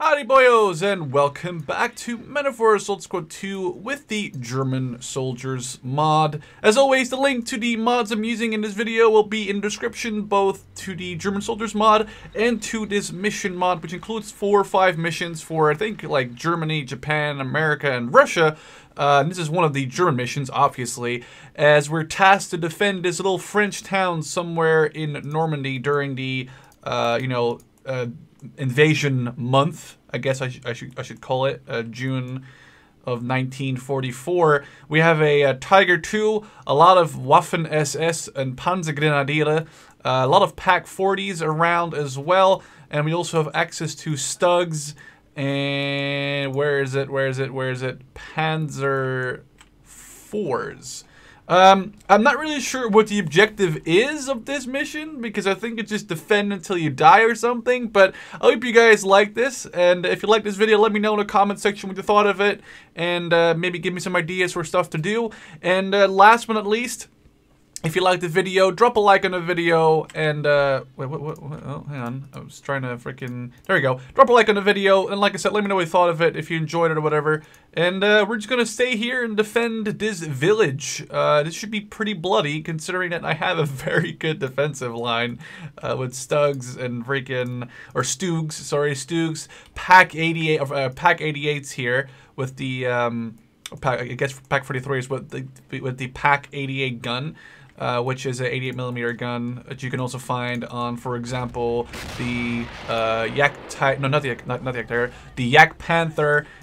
Howdy boyos, and welcome back to Men of War Assault Squad 2 with the German Soldiers mod. As always, the link to the mods I'm using in this video will be in the description, both to the German Soldiers mod and to this mission mod, which includes 4 or 5 missions for, I think, like Germany, Japan, America, and Russia. And this is one of the German missions, obviously, as we're tasked to defend this little French town somewhere in Normandy during the, invasion month, I guess I should call it, June of 1944. We have a Tiger II, a lot of Waffen-SS and Panzergrenadier, a lot of Pak 40s around as well, and we also have access to Stugs, and where is it, Panzer IVs. I'm not really sure what the objective is of this mission, because I think it's just defend until you die or something, but I hope you guys like this, and if you like this video, let me know in the comment section what you thought of it, and maybe give me some ideas for stuff to do. And last but not least, if you liked the video, drop a like on the video, and wait, oh, hang on, I was trying to freaking, there we go, drop a like on the video, and like I said, let me know what you thought of it, if you enjoyed it or whatever, and we're just gonna stay here and defend this village. This should be pretty bloody, considering that I have a very good defensive line, with Stugs and freaking, or Stugs, sorry, Stugs, Pak 88, Pak 88's here, with the, I guess Pak 43 is with the Pak 88 gun. Which is an 88mm gun that you can also find on, for example, the Jagdpanther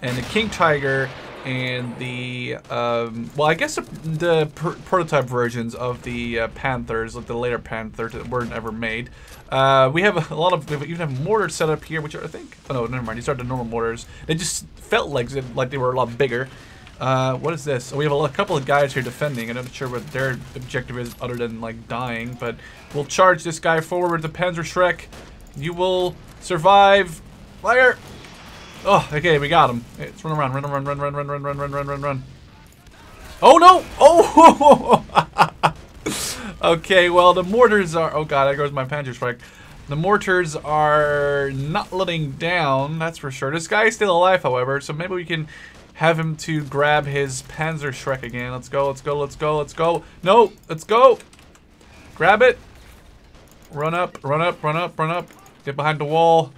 and the King Tiger and the well, I guess the prototype versions of the Panthers, like the later Panthers that weren't ever made. We have a lot of, we even have mortars set up here, which I think, oh no, never mind. These are the normal mortars. They just felt like they were a lot bigger. What is this? We have a couple of guys here defending, and I'm not sure what their objective is other than, like, dying, but we'll charge this guy forward to Panzerschreck. You will survive. Fire! Oh, okay, we got him. Hey, let's run around. Run. Oh, no! Oh! Okay, well, the mortars are... Oh, God, there goes my Panzerschreck. The mortars are not letting down, that's for sure. This guy is still alive, however, so maybe we can... have him to grab his Panzerschreck again. Let's go. No, let's go. Grab it. Run up. Get behind the wall.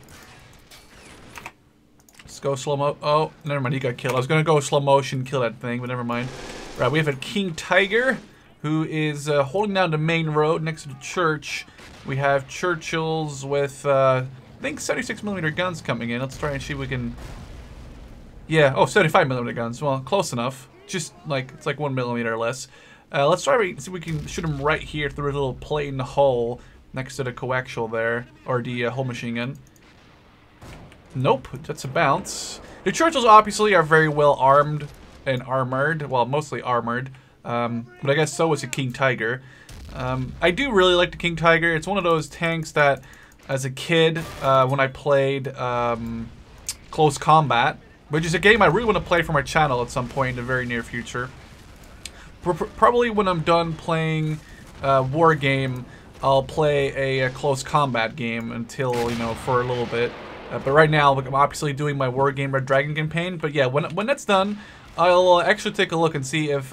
Let's go slow-mo. Oh, never mind. He got killed. I was going to go slow motion, kill that thing, but never mind. Right, we have a King Tiger who is holding down the main road next to the church. We have Churchills with, I think, 76mm guns coming in. Let's try and see if we can... Yeah, oh, 75mm guns. Well, close enough. Just, like, it's like 1mm less. Let's try and see if we can shoot him right here through a little plate in the hull next to the coaxial there, or the hull machine gun. Nope, that's a bounce. The Churchills, obviously, are very well armed and armored. Well, mostly armored. But I guess so is the King Tiger. I do really like the King Tiger. It's one of those tanks that, as a kid, when I played Close Combat... which is a game I really want to play for my channel at some point in the very near future. Probably when I'm done playing War Game, I'll play a Close Combat game until, you know, for a little bit. But right now, I'm obviously doing my War Game Red Dragon campaign. But yeah, when that's done, I'll actually take a look and see if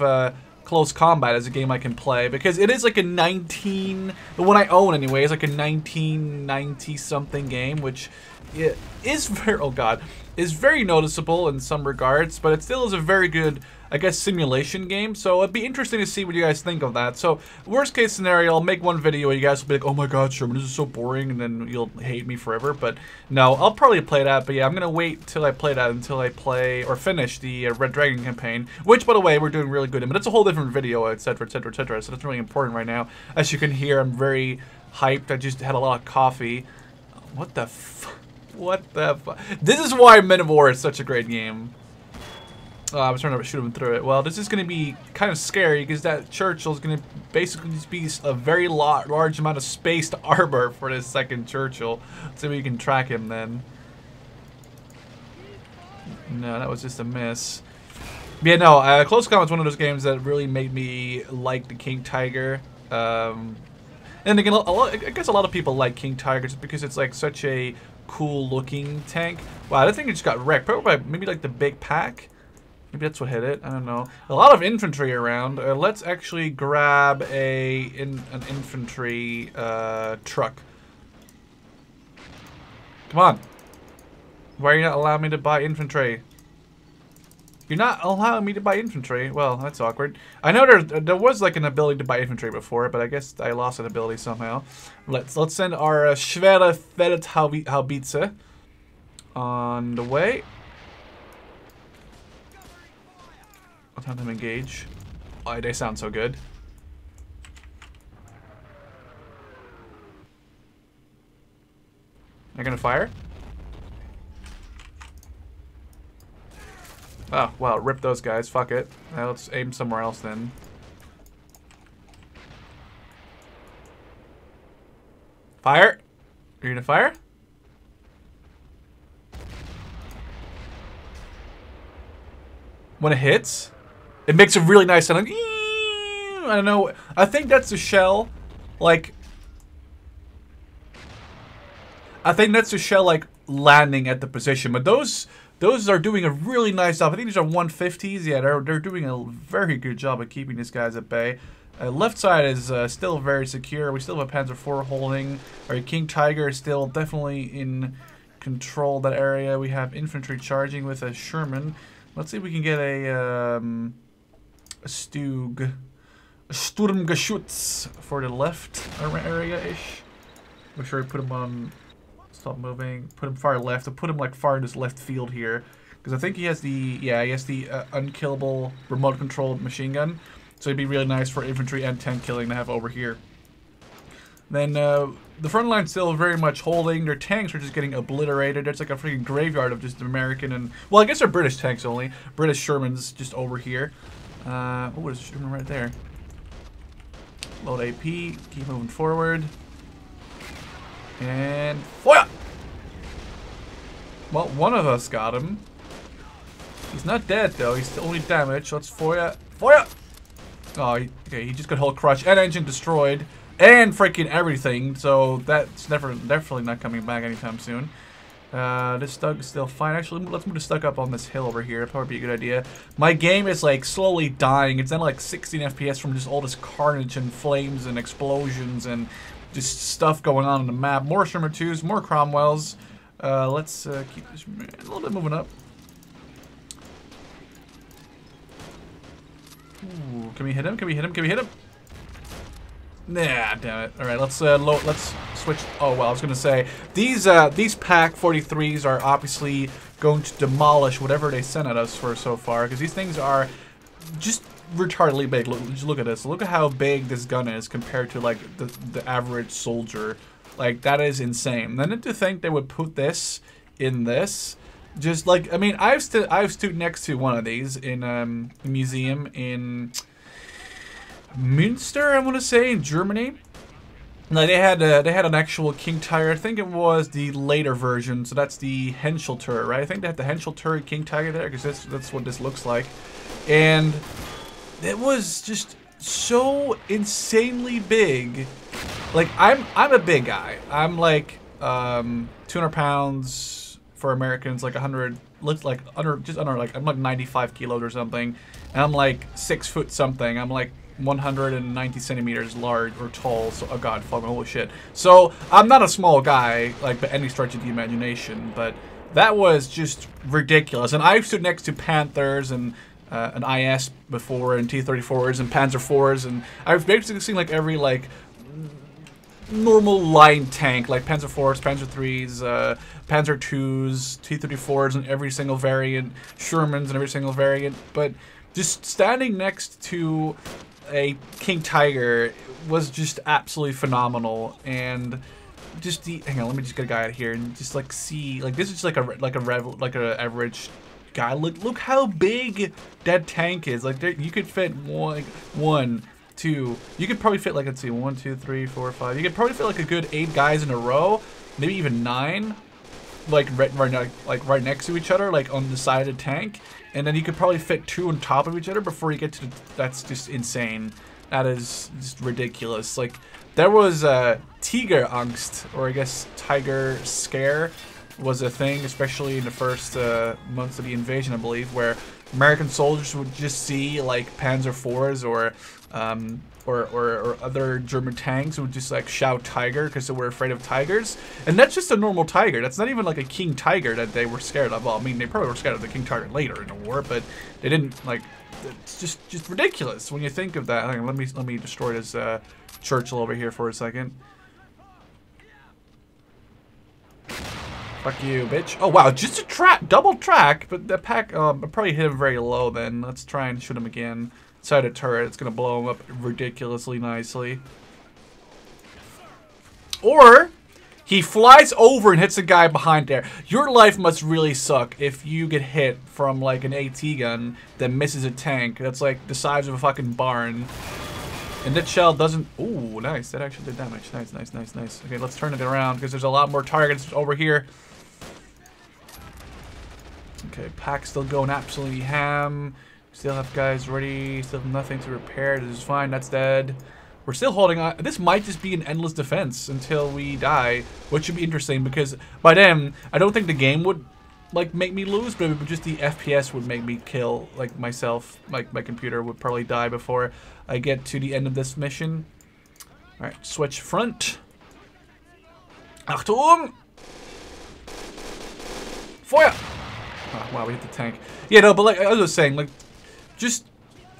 Close Combat is a game I can play. Because it is like a the one I own anyway, is like a 1990-something game, which... it is very, oh god, is very noticeable in some regards, but it still is a very good, I guess, simulation game. So it'd be interesting to see what you guys think of that. So worst case scenario, I'll make one video where you guys will be like, oh my god, Sherman, this is so boring, and then you'll hate me forever. But no, I'll probably play that. But yeah, I'm gonna wait till I play that, until I play or finish the Red Dragon campaign, which, by the way, we're doing really good in, but it's a whole different video, etc., so that's really important right now. As you can hear, I'm very hyped. I just had a lot of coffee. What the fuck? What the fuck? This is why Men of War is such a great game. I was trying to shoot him through it. Well, this is going to be kind of scary, because that Churchill is going to basically just be a very large amount of space to arbor for this second Churchill. Let's see if we can track him then. No, that was just a miss. Yeah, no, Close Combat's one of those games that really made me like the King Tiger. And again, I guess a lot of people like King Tiger just because it's like such a cool looking tank. Wow, I think it just got wrecked. Probably maybe like the big pack. Maybe that's what hit it. I don't know. A lot of infantry around. Let's actually grab an infantry truck. Come on. Why are you not allowing me to buy infantry? You're not allowing me to buy infantry. Well, that's awkward. I know there was like an ability to buy infantry before, but I guess I lost an ability somehow. Let's send our Schwere Feldhaubitze on the way. Let's have them engage. Oh, they sound so good. They're gonna fire. Oh, well, rip those guys. Fuck it. Now let's aim somewhere else then. Fire! Are you gonna fire? When it hits, it makes a really nice sound. Like, I don't know. I think that's a shell. Like, I think that's a shell, like, landing at the position. But those are doing a really nice job. I think these are 150s. Yeah, they're doing a very good job of keeping these guys at bay. Left side is still very secure. We still have a Panzer IV holding. Our King Tiger is still definitely in control of that area. We have infantry charging with a Sherman. Let's see if we can get a Stug. A Sturmgeschütz for the left area-ish. Make sure we put them on... Stop moving. Put him far left. I'll put him like far in his left field here, because I think he has the unkillable remote controlled machine gun. So it'd be really nice for infantry and tank killing to have over here. Then the front line's still very much holding. Their tanks are just getting obliterated. It's like a freaking graveyard of just American and, well, I guess they're British tanks only. British Shermans just over here. Oh, there's a Sherman right there. Load AP. Keep moving forward. And fire! Well, one of us got him. He's not dead though. He's only damaged. Let's fire! Fire! Oh, okay. He just got hull crushed and engine destroyed and freaking everything. So that's definitely not coming back anytime soon. This Stug is still fine. Actually, let's move the Stug up on this hill over here. That'd probably be a good idea. My game is like slowly dying. It's at like 16 FPS from just all this carnage and flames and explosions and. Just stuff going on the map. More Sherman 2s, more Cromwells. Let's keep this a little bit moving up. Ooh, can we hit him? Can we hit him? Can we hit him? Nah, damn it. All right, let's switch. Oh well, I was gonna say these Pak 43s are obviously going to demolish whatever they sent at us for so far, because these things are just. Retardedly big. Look, just look at this. Look at how big this gun is compared to like the average soldier. Like that is insane. Then to think they would put this in this, just like I mean, I've stood next to one of these in a museum in Münster, I want to say, in Germany. Like they had an actual King Tiger. I think it was the later version. So that's the Henschel turret, right? I think they had the Henschel turret King Tiger there because that's what this looks like, and. It was just so insanely big. Like I'm a big guy. I'm like 200 pounds for Americans, like 100 looks like under just under like I'm like 95 kilos or something, and I'm like 6 foot something. I'm like 190 centimeters large or tall. So oh god, fucking holy shit. So I'm not a small guy like by any stretch of the imagination, but that was just ridiculous. And I've stood next to Panthers and. An IS before and T-34s and Panzer IVs, and I've basically seen like every like normal line tank like Panzer IVs, Panzer IIIs, Panzer IIs, T-34s, and every single variant, Shermans and every single variant. But just standing next to a King Tiger was just absolutely phenomenal. And just the hang on, let me just get a guy out of here and just like see like this is just like a average. Guy, look how big that tank is. Like there, you could fit one, two. You could probably fit like let's see, 1, 2, 3, 4, 5. You could probably fit like a good 8 guys in a row, maybe even 9, like right next to each other, like on the side of the tank. And then you could probably fit 2 on top of each other before you get to. That's just insane. That is just ridiculous. Like there was a Tiger Angst, or I guess Tiger Scare. was a thing, especially in the first months of the invasion, I believe, where American soldiers would just see like Panzer IVs or other German tanks would just like shout "Tiger" because they were afraid of tigers, and that's just a normal tiger. That's not even like a King Tiger that they were scared of. Well, I mean, they probably were scared of the King Tiger later in the war, but they didn't like. It's just ridiculous when you think of that. Hang on, let me destroy this Churchill over here for a second. Fuck you, bitch. Oh, wow. Just a double track, but that pack probably hit him very low then. Let's try and shoot him again. Inside a turret. It's going to blow him up ridiculously nicely. Or he flies over and hits a guy behind there. Your life must really suck if you get hit from, like, an AT gun that misses a tank. That's, like, the size of a fucking barn. And that shell doesn't... Ooh, nice. That actually did damage. Nice, nice, nice, nice. Okay, let's turn it around because there's a lot more targets over here. Okay, pack's still going absolutely ham. Still have guys ready. Still have nothing to repair. This is fine. That's dead. We're still holding on. This might just be an endless defense until we die, which should be interesting because by then, I don't think the game would like make me lose, but it would just the FPS would make me kill like myself. Like my computer would probably die before I get to the end of this mission. All right, switch front. Achtung! Feuer! Oh, wow, we hit the tank. Yeah, no, but like I was saying, like, just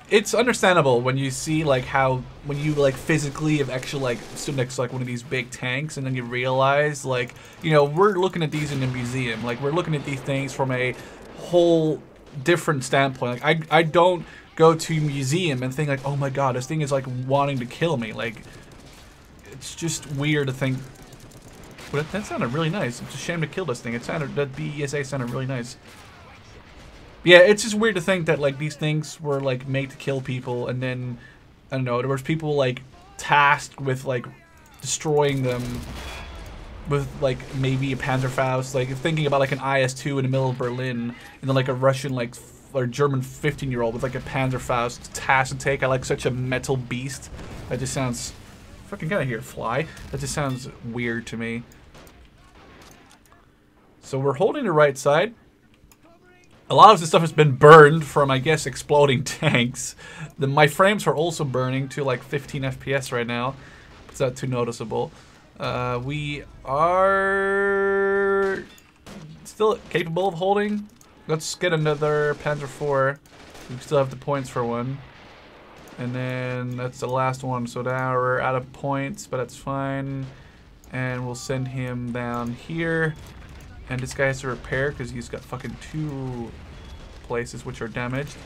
it's understandable when you see like how when you like physically have actually like stood next to like one of these big tanks, and then you realize like you know we're looking at these in a museum, like we're looking at these things from a whole different standpoint. Like I don't go to a museum and think like oh my god this thing is like wanting to kill me. Like it's just weird to think. But that sounded really nice. It's a shame to kill this thing. It sounded that BESA sounded really nice. Yeah, it's just weird to think that like these things were like made to kill people, and then I don't know there was people like tasked with like destroying them with like maybe a Panzerfaust. Like thinking about like an IS-2 in the middle of Berlin, and then like a Russian like or German 15-year-old with like a Panzerfaust tasked to take out like such a metal beast. That just sounds. Fucking gotta hear it fly. That just sounds weird to me. So we're holding the right side. A lot of this stuff has been burned from, I guess, exploding tanks. My frames are also burning to like 15 FPS right now. It's not too noticeable. We are still capable of holding. Let's get another Panzer IV. We still have the points for one. And then that's the last one, so now we're out of points, but that's fine. And we'll send him down here. And this guy has to repair because he's got fucking two places which are damaged.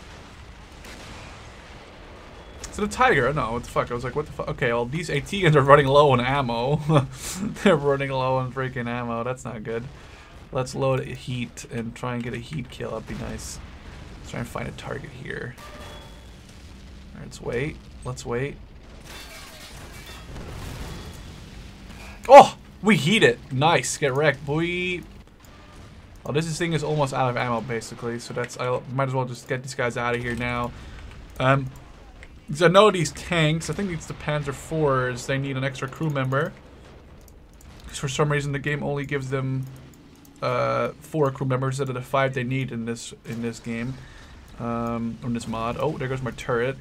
So the Tiger, no, what the fuck? I was like, what the fuck? Okay, well, these AT guns are running low on ammo. They're running low on freaking ammo. That's not good. Let's load a heat and try and get a heat kill. That'd be nice. Let's try and find a target here. Let's wait. Let's wait. Oh! We heat it. Nice. Get wrecked, boy. Oh, this thing is almost out of ammo, basically. So that's... I might as well just get these guys out of here now. Because I know these tanks... I think it's the Panzer IVs. They need an extra crew member. Because for some reason, the game only gives them... 4 crew members out of the 5 they need in this game. On this mod. Oh, there goes my turret.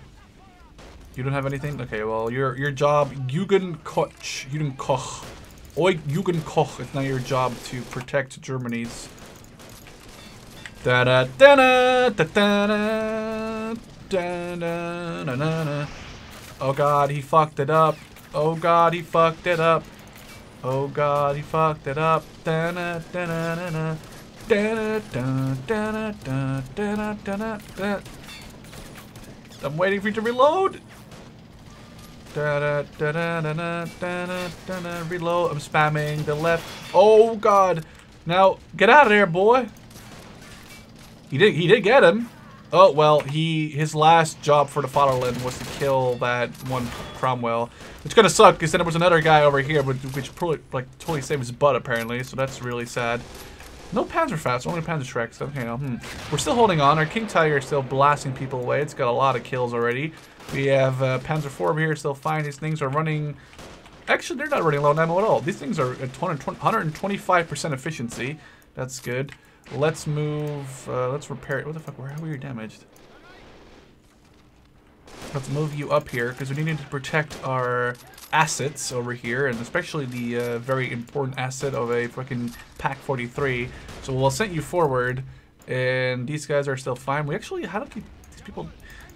You don't have anything? Okay, well, your job, Jugendkoch. It's not your job to protect Germany's. Oh god, he fucked it up. Oh god, he fucked it up. Oh god, he fucked it up. I'm waiting for you to reload. Reload. I'm spamming the left. Oh god! Now get out of there, boy. He did get him. Oh well. His last job for the Fatherland was to kill that one Cromwell. It's gonna suck because then there was another guy over here, which probably like totally saved his butt apparently. So that's really sad. No Panzerfaust, only Panzerschreck. So hang on. We're still holding on. Our King Tiger is still blasting people away. It's got a lot of kills already. We have Panzer IV over here, still fine. These things are running... Actually, they're not running low on ammo at all. These things are at 125% efficiency. That's good. Let's move, let's repair it. What the fuck, how were you damaged? Let's move you up here, because we need to protect our assets over here, and especially the very important asset of a fucking Pak 43. So we'll send you forward, and these guys are still fine. We actually, how did these people...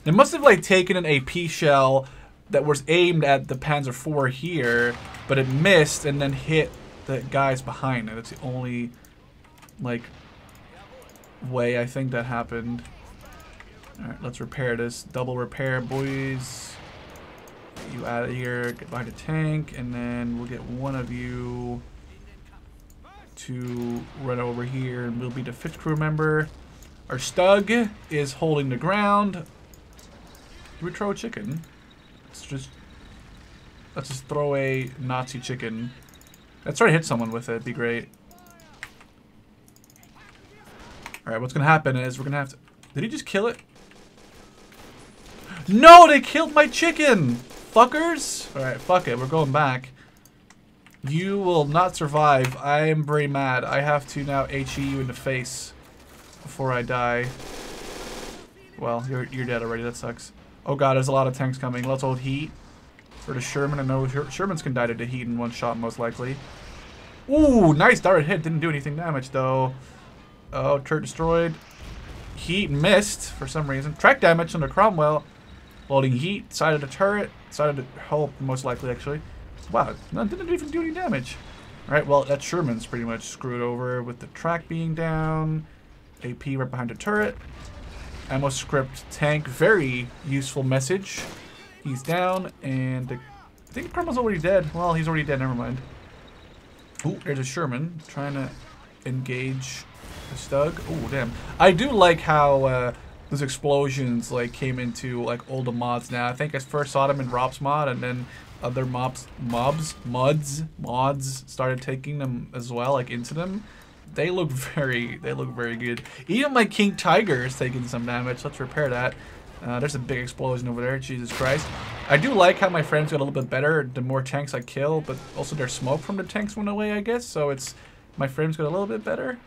They must have, like, taken an AP shell that was aimed at the Panzer IV here, but it missed and then hit the guys behind it. That's the only, like, way I think that happened. Alright, let's repair this. Double repair, boys. Get you out of here. Get behind a tank, and then we'll get one of you to run over here, and we'll be the fifth crew member. Our Stug is holding the ground. Do we throw a chicken? Let's just throw a Nazi chicken. Let's try to hit someone with it. It'd be great. Alright, what's gonna happen is we're gonna have to... Did he just kill it? No, they killed my chicken! Fuckers! Alright, fuck it. We're going back. You will not survive. I am very mad. I have to now HE you in the face before I die. Well, you're dead already. That sucks. Oh god, there's a lot of tanks coming. Let's hold heat for the Sherman. I know Shermans can die to the heat in one shot, most likely. Ooh, nice direct hit. Didn't do anything damage, though. Oh, turret destroyed. Heat missed for some reason. Track damage on the Cromwell. Loading heat. Side of the turret. Side of the hull, most likely, actually. Wow, that didn't even do any damage. Alright, well, that Sherman's pretty much screwed over with the track being down. AP right behind the turret. Ammo script tank. Very useful message. He's down, and I think Cromwell's already dead. Well, he's already dead. Never mind. Ooh, there's a Sherman trying to engage the Stug. Oh, damn. I do like how those explosions like came into like all the mods now. I think I first saw them in Rob's mod, and then other mods started taking them as well, like into them. They look very good. Even my King Tiger is taking some damage. Let's repair that. There's a big explosion over there. Jesus Christ. I do like how my friends got a little bit better the more tanks I kill, but also their smoke from the tanks went away, I guess. So it's my friends got a little bit better.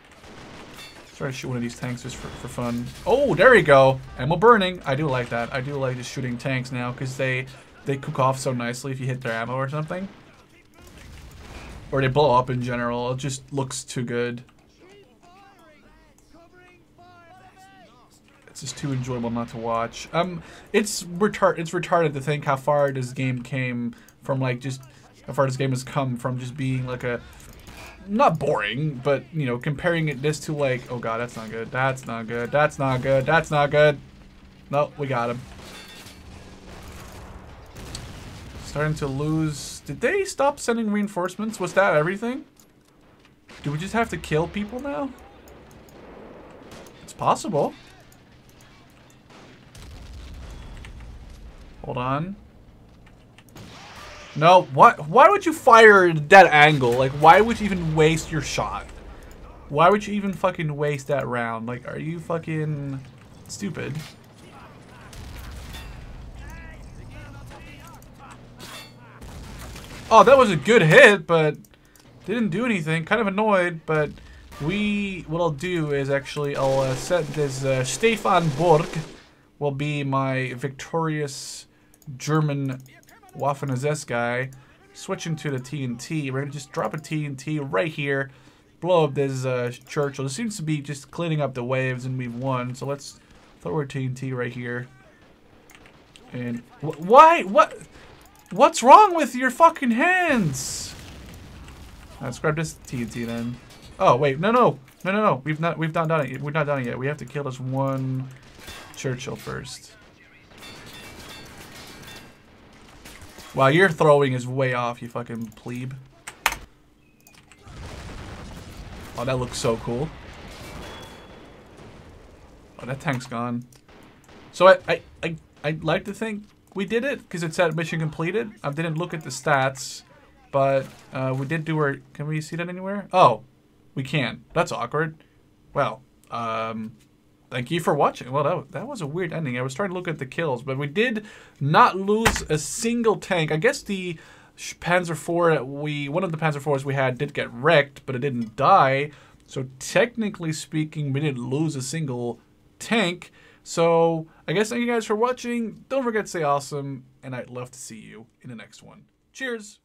Let's try to shoot one of these tanks just for fun. Oh, there we go. Ammo burning. I do like that. I do like just shooting tanks now because they cook off so nicely if you hit their ammo or something. Or they blow up in general. It just looks too good. It's just too enjoyable not to watch. It's retarded to think how far this game came from, like, just how far this game has come from just being like a not boring, but you know, comparing it this to like, oh god, that's not good. That's not good. That's not good. That's not good. No, we got him. Starting to lose. Did they stop sending reinforcements? Was that everything? Do we just have to kill people now? It's possible. Hold on. No, what? Why would you fire at that angle? Like, why would you even waste your shot? Why would you even fucking waste that round? Like, are you fucking stupid? Oh, that was a good hit, but didn't do anything. Kind of annoyed, but what I'll do is actually I'll set this Stefan Borg will be my victorious German Waffen-SS guy. Switching to the TNT. We're gonna just drop a TNT right here. Blow up this Churchill. This seems to be just cleaning up the waves, and we've won. So let's throw a TNT right here. And why? What? What's wrong with your fucking hands? Let's grab this TNT then. Oh wait, no. We've not done it. We're not done it yet. We have to kill this one Churchill first. Wow, your throwing is way off, you fucking plebe. Oh, that looks so cool. Oh, that tank's gone. So I'd like to think we did it because it said mission completed. I didn't look at the stats, but we did do our... Can we see that anywhere? Oh, we can. That's awkward. Well, thank you for watching. Well, that was a weird ending. I was trying to look at the kills, but we did not lose a single tank. I guess the Panzer IV, one of the Panzer IVs we had did get wrecked, but it didn't die. So technically speaking, we didn't lose a single tank. So I guess thank you guys for watching. Don't forget to stay awesome, and I'd love to see you in the next one. Cheers.